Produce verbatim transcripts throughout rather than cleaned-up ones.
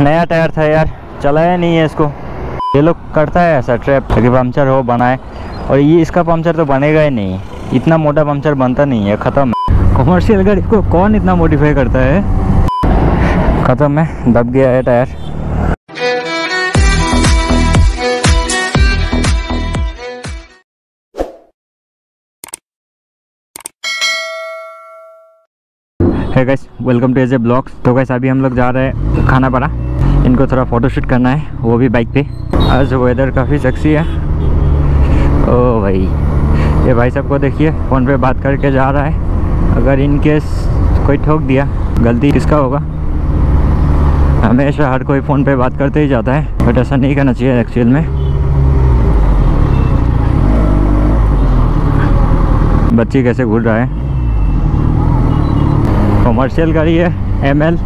नया टायर था यार, चलाया नहीं है इसको। ये लोग करता है ऐसा ट्रैप कि पंचर हो बनाए, और ये इसका पंचर तो बनेगा ही नहीं, इतना मोटा पंचर बनता नहीं है, ख़त्म है। कॉमर्शियल गाड़ी को कौन इतना मॉडिफाई करता है, ख़त्म है। दब गया है टायर। है guys, welcome to AJ blogs. तो गाइस अभी हम लोग जा रहे हैं खानापारा, इनको थोड़ा फ़ोटोशूट करना है, वो भी बाइक पे। आज वेदर काफ़ी सेक्सी है। ओ भाई, ये भाई साहब को देखिए, फ़ोन पे बात करके जा रहा है। अगर इन केस कोई ठोक दिया, गलती किसका होगा? हमेशा हर कोई फ़ोन पे बात करते ही जाता है, बट ऐसा नहीं करना चाहिए एक्चुअल में। बच्ची कैसे घूर रहा है। कॉमर्शियल गाड़ी है एम एल,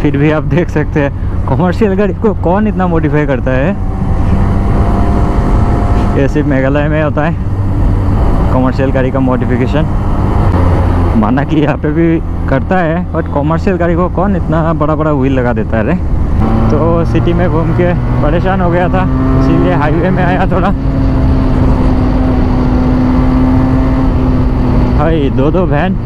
फिर भी आप देख सकते हैं कॉमर्शियल गाड़ी को कौन इतना मॉडिफाई करता है। ये सिर्फ मेघालय में होता है कॉमर्शियल गाड़ी का मॉडिफिकेशन। माना कि यहाँ पे भी करता है, बट कॉमर्शियल गाड़ी को कौन इतना बड़ा बड़ा व्हील लगा देता है रे। तो सिटी में घूम के परेशान हो गया था, इसीलिए हाईवे में आया थोड़ा। भाई दो दो वैन।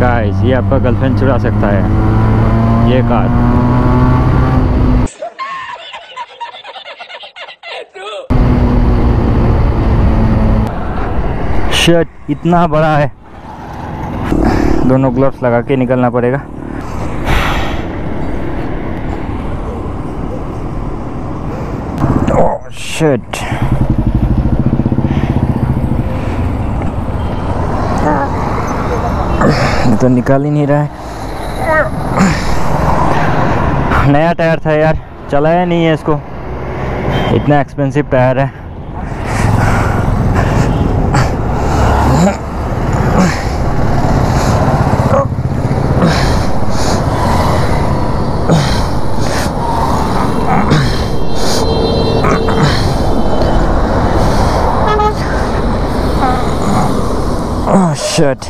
गाइस ये आपका गर्लफ्रेंड चुरा सकता है ये कार। शर्ट इतना बड़ा है, दोनों ग्लव्स लगा के निकलना पड़ेगा। ओह शिट, तो निकाल ही नहीं रहा है। नया टायर था यार, चलाया नहीं है इसको, इतना एक्सपेंसिव टायर है। ओह शिट,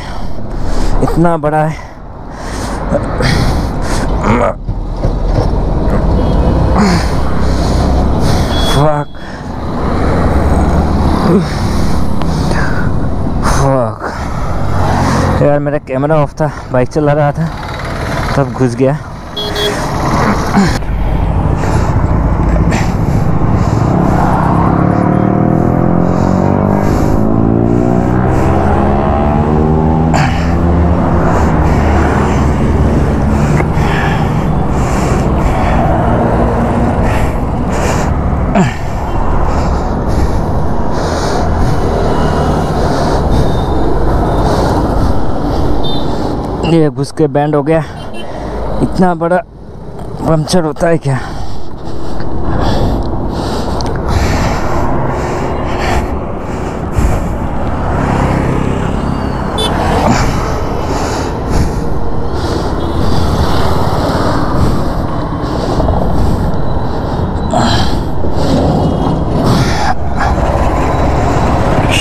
इतना बड़ा है। फक फक यार, मेरा कैमरा ऑफ था, बाइक चला रहा था तब घुस गया। ये घुस के बैंड हो गया। इतना बड़ा पंचर होता है क्या?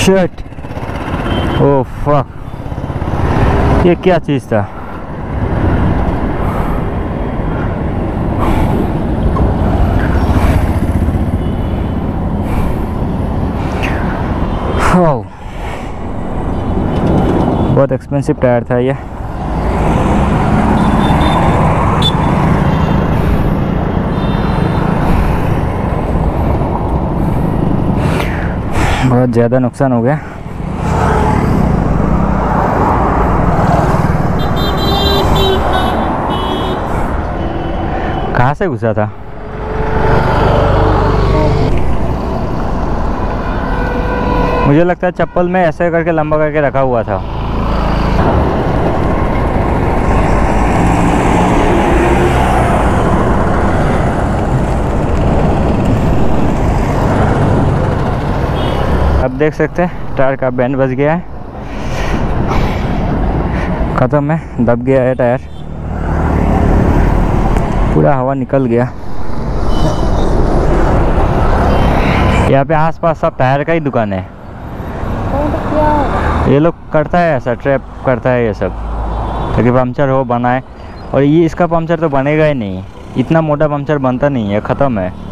शिट, ओह फक, ये क्या चीज़ था? ओह, बहुत एक्सपेंसिव टायर था ये। बहुत ज़्यादा नुकसान हो गया। कहाँ से घुसा था? मुझे लगता है चप्पल में ऐसे करके लंबा करके रखा हुआ था। अब देख सकते हैं टायर का बैंड बज गया है, खत्म है। दब गया है टायर, पूरा हवा निकल गया। यहाँ पे आसपास सब टायर का ही दुकान है। ये लोग करता है ऐसा, ट्रैप करता है ये सब, ताकि पंचर हो बनाए, और ये इसका पंचर तो बनेगा ही नहीं, इतना मोटा पंचर बनता नहीं है, ख़त्म है।